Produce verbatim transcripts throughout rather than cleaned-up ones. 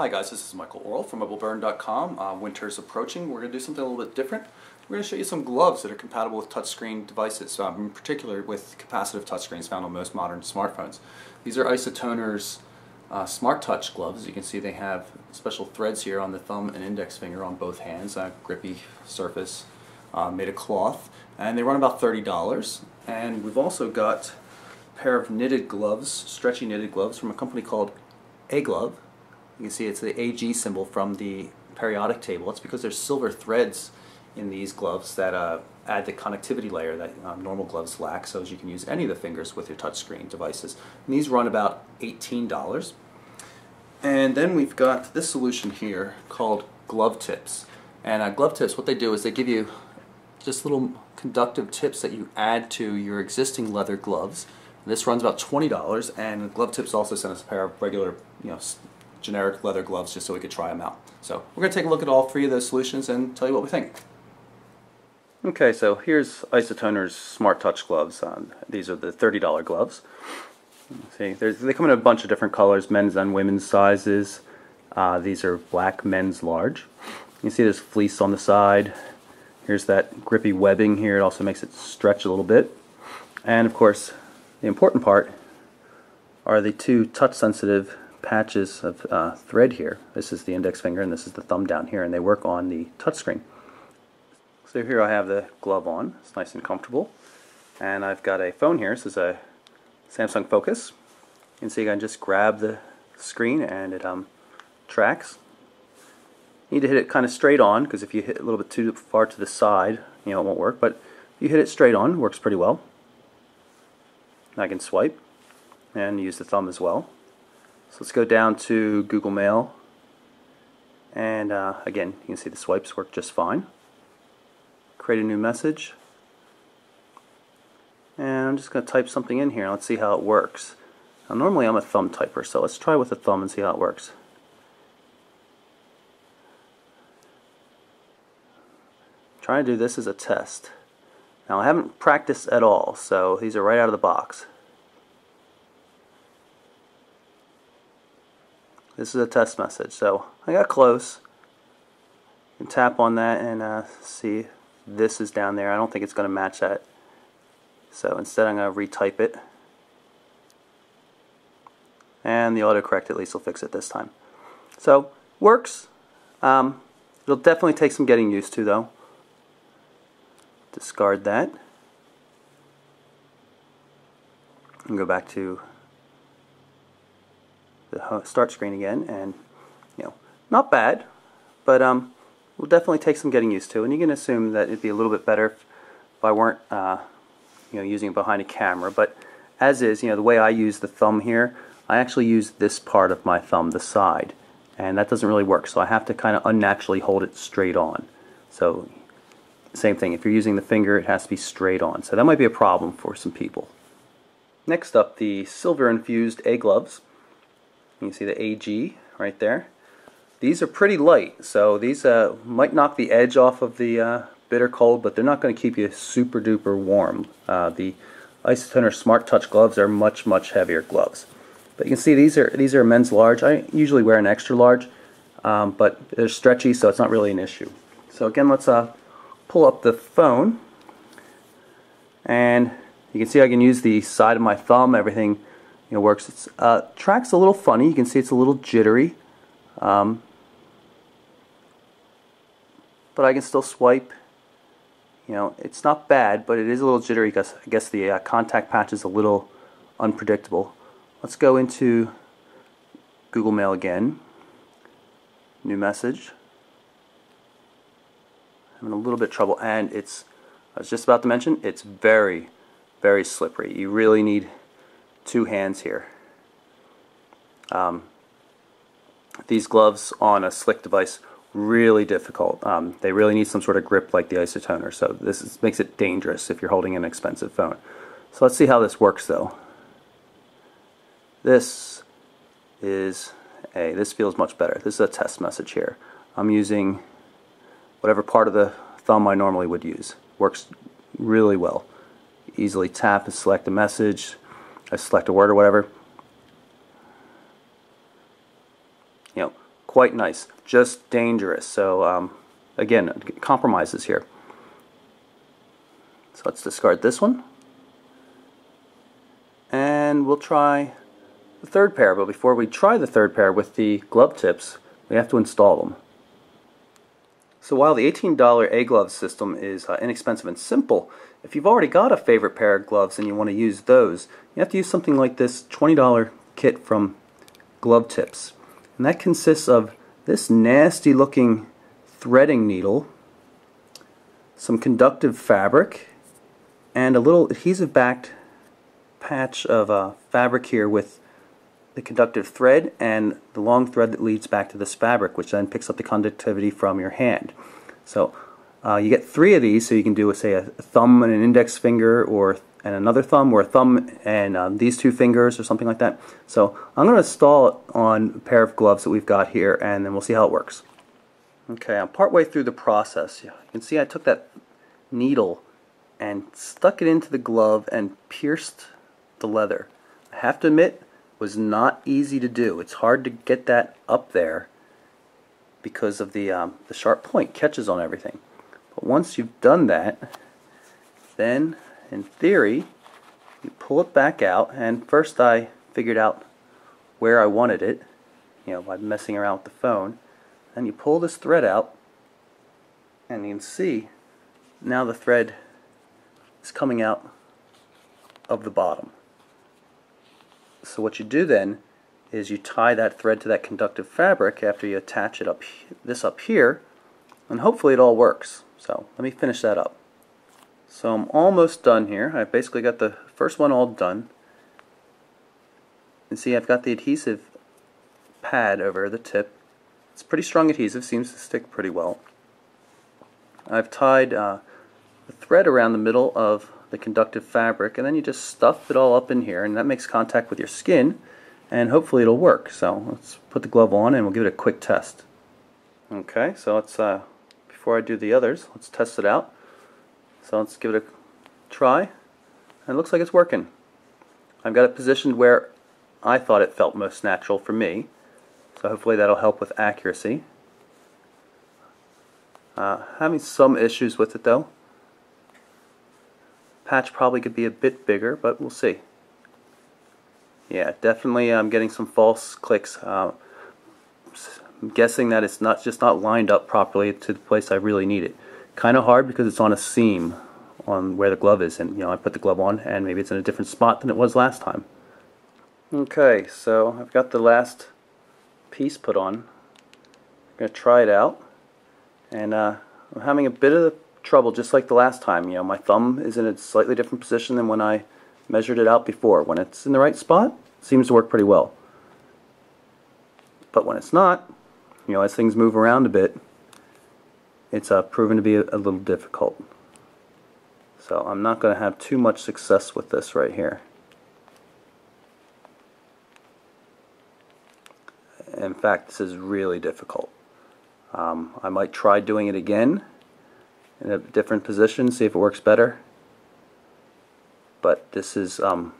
Hi guys, this is Michael Orrall from mobile burn dot com. Uh, winter's approaching. We're going to do something a little bit different. We're going to show you some gloves that are compatible with touchscreen devices, um, in particular with capacitive touchscreens found on most modern smartphones. These are Isotoner's uh, Smart Touch gloves. You can see they have special threads here on the thumb and index finger on both hands, a grippy surface uh, made of cloth, and they run about thirty dollars. And we've also got a pair of knitted gloves, stretchy knitted gloves from a company called AGloves. You can see it's the A G symbol from the periodic table. It's because there's silver threads in these gloves that uh, add the connectivity layer that uh, normal gloves lack, so as you can use any of the fingers with your touchscreen devices. And these run about eighteen dollars. And then we've got this solution here called Glove Tips. And uh, Glove Tips, what they do is they give you just little conductive tips that you add to your existing leather gloves. And this runs about twenty dollars, and Glove Tips also sent us a pair of regular, you know, generic leather gloves just so we could try them out. So we're going to take a look at all three of those solutions and tell you what we think. Okay, so here's Isotoner's Smart Touch gloves. Um, these are the thirty dollar gloves. Let's see, they come in a bunch of different colors, men's and women's sizes. Uh, these are black, men's large. You can see there's fleece on the side. Here's that grippy webbing here. It also makes it stretch a little bit. And of course, the important part are the two touch-sensitive patches of uh, thread here. This is the index finger and this is the thumb down here, and they work on the touchscreen. So here I have the glove on. It's nice and comfortable. And I've got a phone here. This is a Samsung Focus. You can see I can just grab the screen and it um, tracks. You need to hit it kind of straight on, because if you hit a little bit too far to the side, you know, it won't work. But if you hit it straight on, it works pretty well. And I can swipe and use the thumb as well. So let's go down to Google Mail, and uh, again, you can see the swipes work just fine. Create a new message, and I'm just going to type something in here. Let's see how it works. Now, normally I'm a thumb typer, so let's try with a thumb and see how it works. I'm trying to do this as a test. Now, I haven't practiced at all, so these are right out of the box. This is a test message, so I got close. You can tap on that and uh, see, this is down there. I don't think it's going to match that, so instead I'm going to retype it, and the autocorrect at least will fix it this time. So works. Um, it'll definitely take some getting used to, though. Discard that and go back to the start screen again, and you know, not bad, but um, will definitely take some getting used to. And you can assume that it'd be a little bit better if, if I weren't, uh, you know, using it behind a camera. But as is, you know, the way I use the thumb here, I actually use this part of my thumb, the side, and that doesn't really work. So I have to kind of unnaturally hold it straight on. So same thing. If you're using the finger, it has to be straight on. So that might be a problem for some people. Next up, the silver-infused AGloves. You can see the A G right there. These are pretty light, so these uh, might knock the edge off of the uh, bitter cold, but they're not going to keep you super duper warm. Uh, the Isotoner Smart Touch gloves are much, much heavier gloves. But you can see these are these are men's large. I usually wear an extra large, um, but they're stretchy, so it's not really an issue. So again, let's uh, pull up the phone, and you can see I can use the side of my thumb. Everything, you know, works. It's uh, tracks a little funny. You can see it's a little jittery, um, but I can still swipe. You know, it's not bad, but it is a little jittery because I guess the uh, contact patch is a little unpredictable. Let's go into Google Mail again. New message. Having a little bit of trouble, and it's. I was just about to mention it's very, very slippery. You really need two hands here. Um, these gloves on a slick device, really difficult. Um, they really need some sort of grip like the Isotoner, so this is, makes it dangerous if you're holding an expensive phone. So let's see how this works, though. This is a, this feels much better. This is a test message here. I'm using whatever part of the thumb I normally would use. Works really well. Easily tap and select a message. I select a word or whatever. You know, quite nice, just dangerous. So um, again, compromises here. So let's discard this one. And we'll try the third pair, but before we try the third pair with the glove tips, we have to install them. So while the eighteen dollar AGloves system is uh, inexpensive and simple, if you've already got a favorite pair of gloves and you want to use those, you have to use something like this twenty dollar kit from Glove Tips. And that consists of this nasty looking threading needle, some conductive fabric, and a little adhesive backed patch of uh, fabric here with the conductive thread and the long thread that leads back to this fabric, which then picks up the conductivity from your hand. So uh, you get three of these, so you can do, say, a thumb and an index finger, or and another thumb, or a thumb and um, these two fingers, or something like that. So I'm going to install it on a pair of gloves that we've got here, and then we'll see how it works. Okay, I'm partway through the process. You can see I took that needle and stuck it into the glove and pierced the leather. I have to admit, was not easy to do. It's hard to get that up there because of the, um, the sharp point catches on everything. But once you've done that, then in theory you pull it back out, and first I figured out where I wanted it, you know, by messing around with the phone. Then you pull this thread out, and you can see now the thread is coming out of the bottom. So what you do then is you tie that thread to that conductive fabric after you attach it up this up here, and hopefully it all works. So let me finish that up. So I'm almost done here. I basically got the first one all done, and see I've got the adhesive pad over the tip. It's pretty strong adhesive, seems to stick pretty well. I've tied uh, the thread around the middle of the conductive fabric, and then you just stuff it all up in here, and that makes contact with your skin, and hopefully it'll work. So let's put the glove on and we'll give it a quick test. Okay, so let's uh, before I do the others, let's test it out. So let's give it a try, and it looks like it's working. I've got it positioned where I thought it felt most natural for me, so hopefully that'll help with accuracy. Uh, having some issues with it though. Patch probably could be a bit bigger, but we'll see. Yeah, definitely I'm um, getting some false clicks. Uh, I'm guessing that it's not just not lined up properly to the place I really need it. Kind of hard because it's on a seam on where the glove is, and you know, I put the glove on and maybe it's in a different spot than it was last time. Okay, so I've got the last piece put on. I'm gonna try it out, and uh, I'm having a bit of the trouble just like the last time. You know, my thumb is in a slightly different position than when I measured it out before. When it's in the right spot, it seems to work pretty well. But when it's not, you know, as things move around a bit, it's uh, proven to be a, a little difficult. So I'm not going to have too much success with this right here. In fact, this is really difficult. Um, I might try doing it again in a different position, see if it works better. But this is um,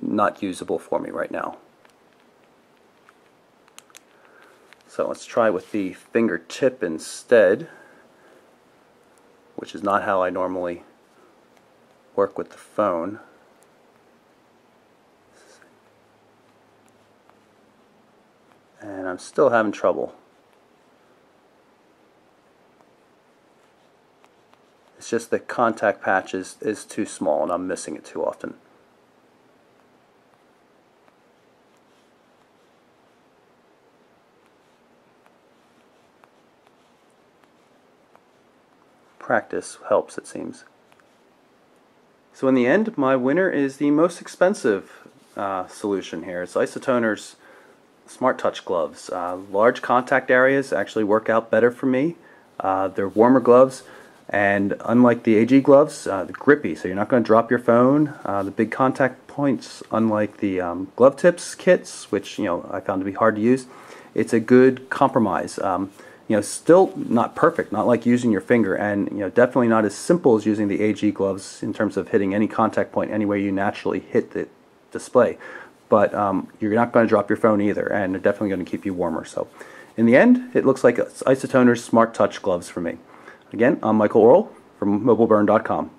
not usable for me right now. So let's try with the fingertip instead, which is not how I normally work with the phone. And I'm still having trouble. It's just the contact patch is, is too small, and I'm missing it too often. Practice helps, it seems. So in the end, my winner is the most expensive uh, solution here. It's Isotoner's Smart Touch gloves. Uh, large contact areas actually work out better for me. Uh, they're warmer gloves. And unlike the AGloves, uh, they're grippy, so you're not going to drop your phone. Uh, the big contact points, unlike the um, Glove Tips kits, which you know I found to be hard to use, it's a good compromise. Um, you know, still not perfect, not like using your finger, and you know, definitely not as simple as using the AGloves in terms of hitting any contact point anywhere you naturally hit the display. but um, you're not going to drop your phone either, and they're definitely going to keep you warmer. So in the end, it looks like Isotoner's Smart Touch gloves for me. Again, I'm Michael Orrall from mobile burn dot com.